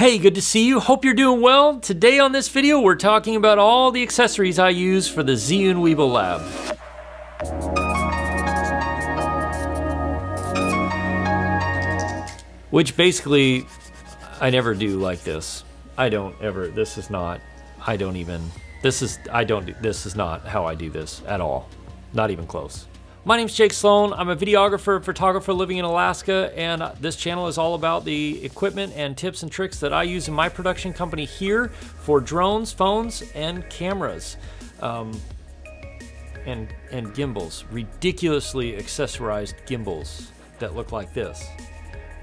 Hey, good to see you. Hope you're doing well. Today on this video, we're talking about all the accessories I use for the Zhiyun Weebill Lab. Which basically, I never do like this. I don't ever, this is not, I don't even, this is, I don't, do, this is not how I do this at all. Not even close. My name's Jake Sloan. I'm a videographer and photographer living in Alaska, and this channel is all about the equipment and tips and tricks that I use in my production company here for drones, phones, and cameras. And gimbals, ridiculously accessorized gimbals that look like this.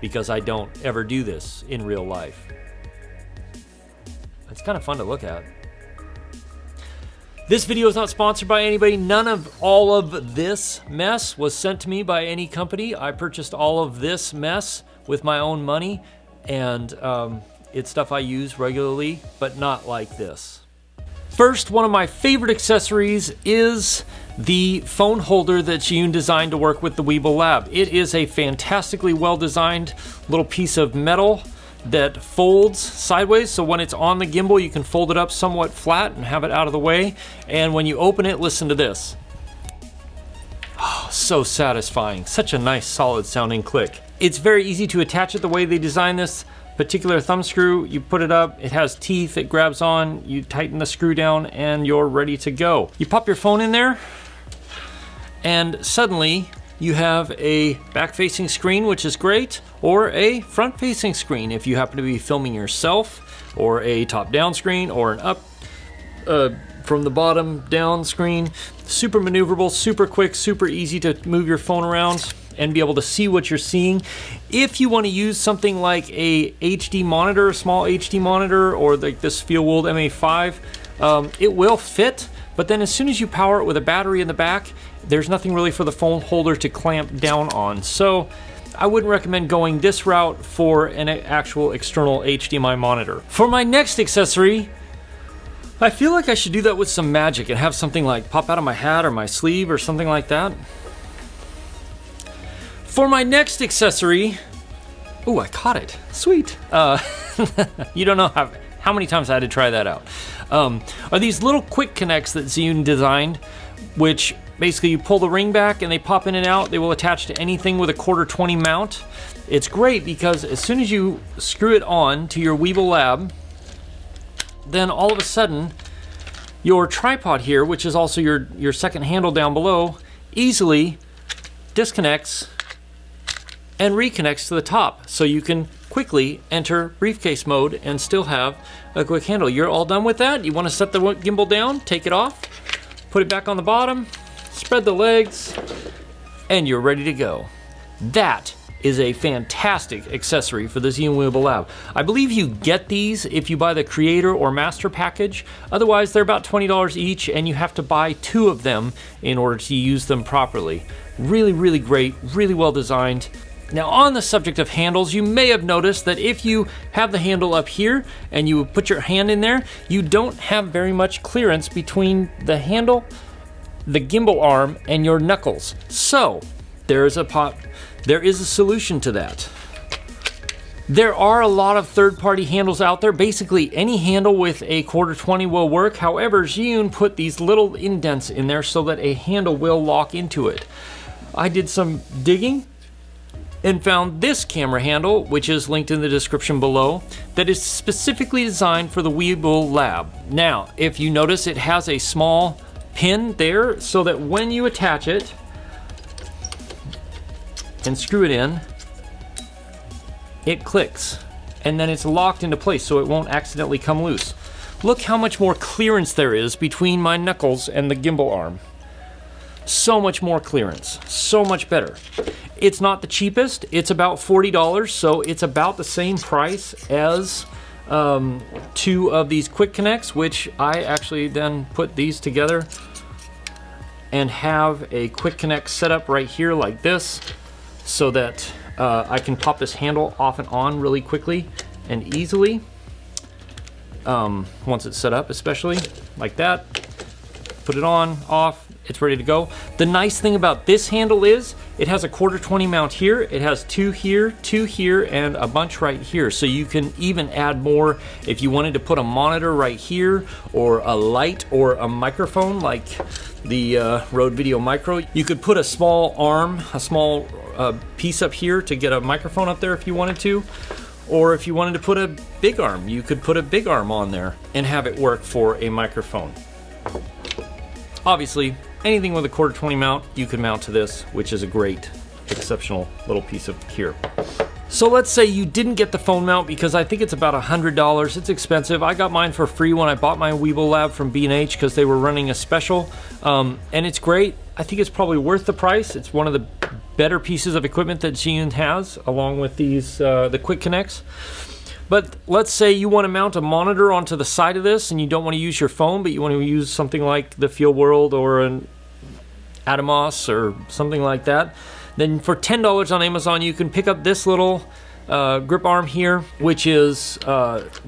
Because I don't ever do this in real life. It's kind of fun to look at. This video is not sponsored by anybody. None of all of this mess was sent to me by any company. I purchased all of this mess with my own money, and it's stuff I use regularly, but not like this. First, one of my favorite accessories is the phone holder that Zhiyun designed to work with the Weebill Lab. It is a fantastically well-designed little piece of metal that folds sideways, so when it's on the gimbal, you can fold it up somewhat flat and have it out of the way. And when you open it, listen to this. Oh, so satisfying. Such a nice, solid sounding click. It's very easy to attach it the way they designed this particular thumb screw. You put it up, it has teeth, it grabs on, you tighten the screw down, and you're ready to go. You pop your phone in there, and suddenly you have a back-facing screen, which is great, or a front-facing screen if you happen to be filming yourself, or a top-down screen, or an up from the bottom down screen. Super maneuverable, super quick, super easy to move your phone around and be able to see what you're seeing. If you want to use something like a HD monitor, a small HD monitor, or like this Feelworld MA5, it will fit, but then as soon as you power it with a battery in the back, there's nothing really for the phone holder to clamp down on. So I wouldn't recommend going this route for an actual external HDMI monitor. For my next accessory, I feel like I should do that with some magic and have something like pop out of my hat or my sleeve or something like that. For my next accessory, oh, I caught it, sweet. You don't know how many times I had to try that out. Are these little quick connects that Zhiyun designed, which basically you pull the ring back and they pop in and out. They will attach to anything with a 1/4-20 mount. It's great because as soon as you screw it on to your Weebill Lab, then all of a sudden, your tripod here, which is also your second handle down below, easily disconnects and reconnects to the top, so you can quickly enter briefcase mode and still have a quick handle. You're all done with that. You want to set the gimbal down, take it off, put it back on the bottom, spread the legs, and you're ready to go. That is a fantastic accessory for the Zhiyun Weebill Lab. I believe you get these if you buy the Creator or Master package. Otherwise, they're about $20 each, and you have to buy 2 of them in order to use them properly. Really, really great, really well designed. Now, on the subject of handles, you may have noticed that if you have the handle up here and you put your hand in there, you don't have very much clearance between the handle, the gimbal arm, and your knuckles. So, there is a solution to that. There are a lot of third-party handles out there. Basically, any handle with a 1/4-20 will work. However, Zhiyun put these little indents in there so that a handle will lock into it. I did some digging and found this camera handle, which is linked in the description below, that is specifically designed for the Weebill Lab. Now, if you notice, it has a small pin there so that when you attach it and screw it in, it clicks, and then it's locked into place so it won't accidentally come loose. Look how much more clearance there is between my knuckles and the gimbal arm. So much more clearance, so much better. It's not the cheapest, it's about $40, so it's about the same price as 2 of these quick connects, which I actually then put these together and have a quick connect set up right here like this, so that I can pop this handle off and on really quickly and easily, once it's set up, especially like that. Put it on, off, it's ready to go. The nice thing about this handle is It has a 1/4-20 mount here, it has two here, two here, and a bunch right here. So you can even add more if you wanted to put a monitor right here, or a light, or a microphone like the Rode Video Micro. You could put a small arm, a small piece up here to get a microphone up there if you wanted to. Or if you wanted to put a big arm, you could put a big arm on there and have it work for a microphone. Obviously, anything with a 1/4-20 mount, you can mount to this, which is a great, exceptional little piece of gear. So let's say you didn't get the phone mount, because I think it's about $100. It's expensive. I got mine for free when I bought my Weebill Lab from B&H because they were running a special, and it's great. I think it's probably worth the price. It's one of the better pieces of equipment that Zhiyun has, along with these the Quick Connects. But let's say you want to mount a monitor onto the side of this, and you don't want to use your phone, but you want to use something like the Feelworld or an Atomos or something like that. Then for $10 on Amazon, you can pick up this little grip arm here, which is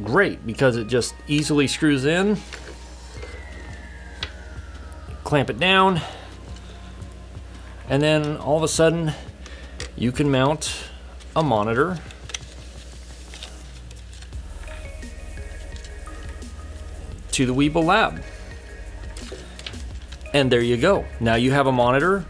great because it just easily screws in. Clamp it down, and then all of a sudden you can mount a monitor to the Weebill Lab. And there you go. Now you have a monitor.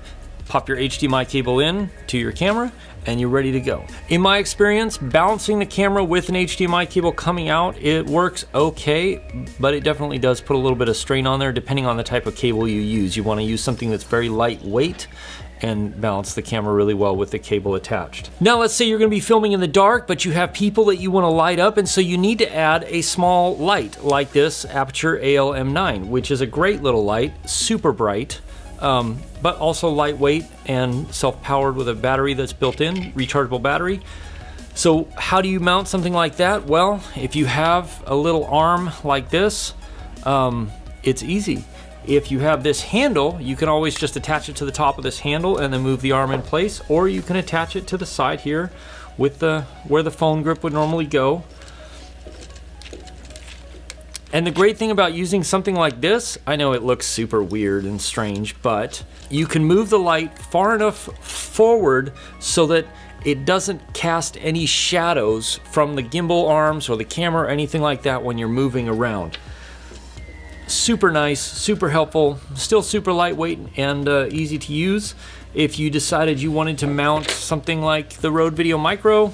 Pop your HDMI cable in to your camera, and you're ready to go. In my experience, balancing the camera with an HDMI cable coming out, it works okay, but it definitely does put a little bit of strain on there depending on the type of cable you use. You want to use something that's very lightweight and balance the camera really well with the cable attached. Now let's say you're going to be filming in the dark, but you have people that you want to light up, and so you need to add a small light like this Aputure AL-M9, which is a great little light, super bright. But also lightweight and self-powered with a battery that's built in, rechargeable battery. So how do you mount something like that? Well, if you have a little arm like this, it's easy. If you have this handle, you can always just attach it to the top of this handle and then move the arm in place, or you can attach it to the side here with the where the phone grip would normally go. And the great thing about using something like this, I know it looks super weird and strange, but you can move the light far enough forward so that it doesn't cast any shadows from the gimbal arms or the camera or anything like that when you're moving around. Super nice, super helpful, still super lightweight and easy to use. If you decided you wanted to mount something like the Rode Video Micro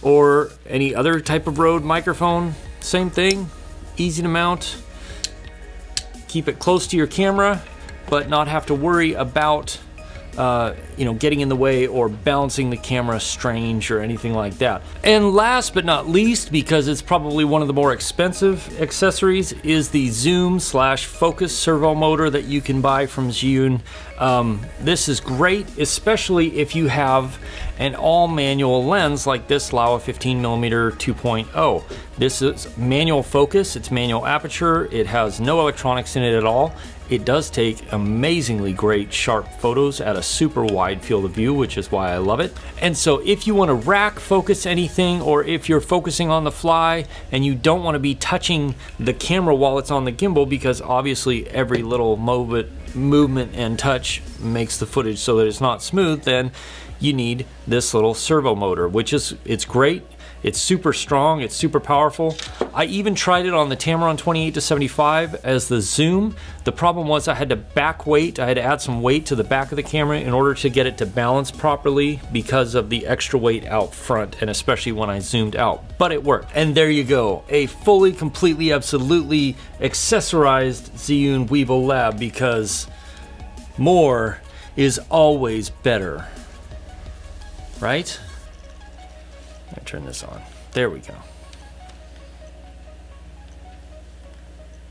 or any other type of Rode microphone, same thing. Easy to mount, keep it close to your camera, but not have to worry about getting in the way or balancing the camera strange or anything like that. And last but not least, because it's probably one of the more expensive accessories, is the zoom/focus servo motor that you can buy from Zhiyun. This is great, especially if you have an all manual lens like this Laowa 15 millimeter 2.0. This is manual focus, it's manual aperture, it has no electronics in it at all. It does take amazingly great sharp photos at a super wide field of view, which is why I love it. And so if you want to rack focus anything, or if you're focusing on the fly and you don't want to be touching the camera while it's on the gimbal, because obviously every little movement and touch makes the footage so that it's not smooth, then you need this little servo motor, which is, it's great. It's super strong, it's super powerful. I even tried it on the Tamron 28 to 75 as the zoom. The problem was I had to back weight, I had to add some weight to the back of the camera in order to get it to balance properly because of the extra weight out front, and especially when I zoomed out, but it worked. And there you go, a fully, completely, absolutely accessorized Zhiyun Weebill Lab, because more is always better, right? I turn this on. There we go.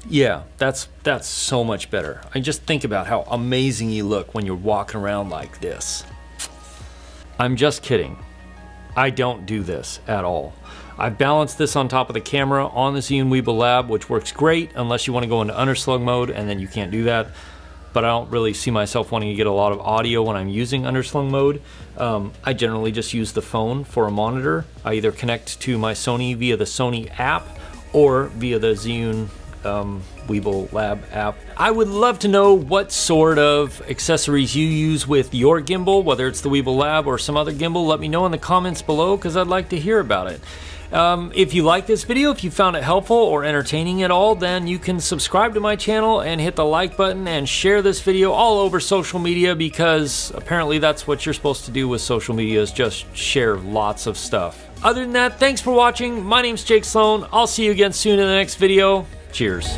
Yeah, that's so much better. I just think about how amazing you look when you're walking around like this. I'm just kidding. I don't do this at all. I balanced this on top of the camera on the Zhiyun Weebill Lab, which works great unless you want to go into underslung mode, and then you can't do that. But I don't really see myself wanting to get a lot of audio when I'm using underslung mode. I generally just use the phone for a monitor. I either connect to my Sony via the Sony app or via the Zhiyun Weebill Lab app. I would love to know what sort of accessories you use with your gimbal, whether it's the Weebill Lab or some other gimbal. Let me know in the comments below because I'd like to hear about it. If you like this video, if you found it helpful or entertaining at all, then you can subscribe to my channel and hit the like button and share this video all over social media, because apparently that's what you're supposed to do with social media, is just share lots of stuff. Other than that, thanks for watching. My name's Jake Sloan. I'll see you again soon in the next video. Cheers.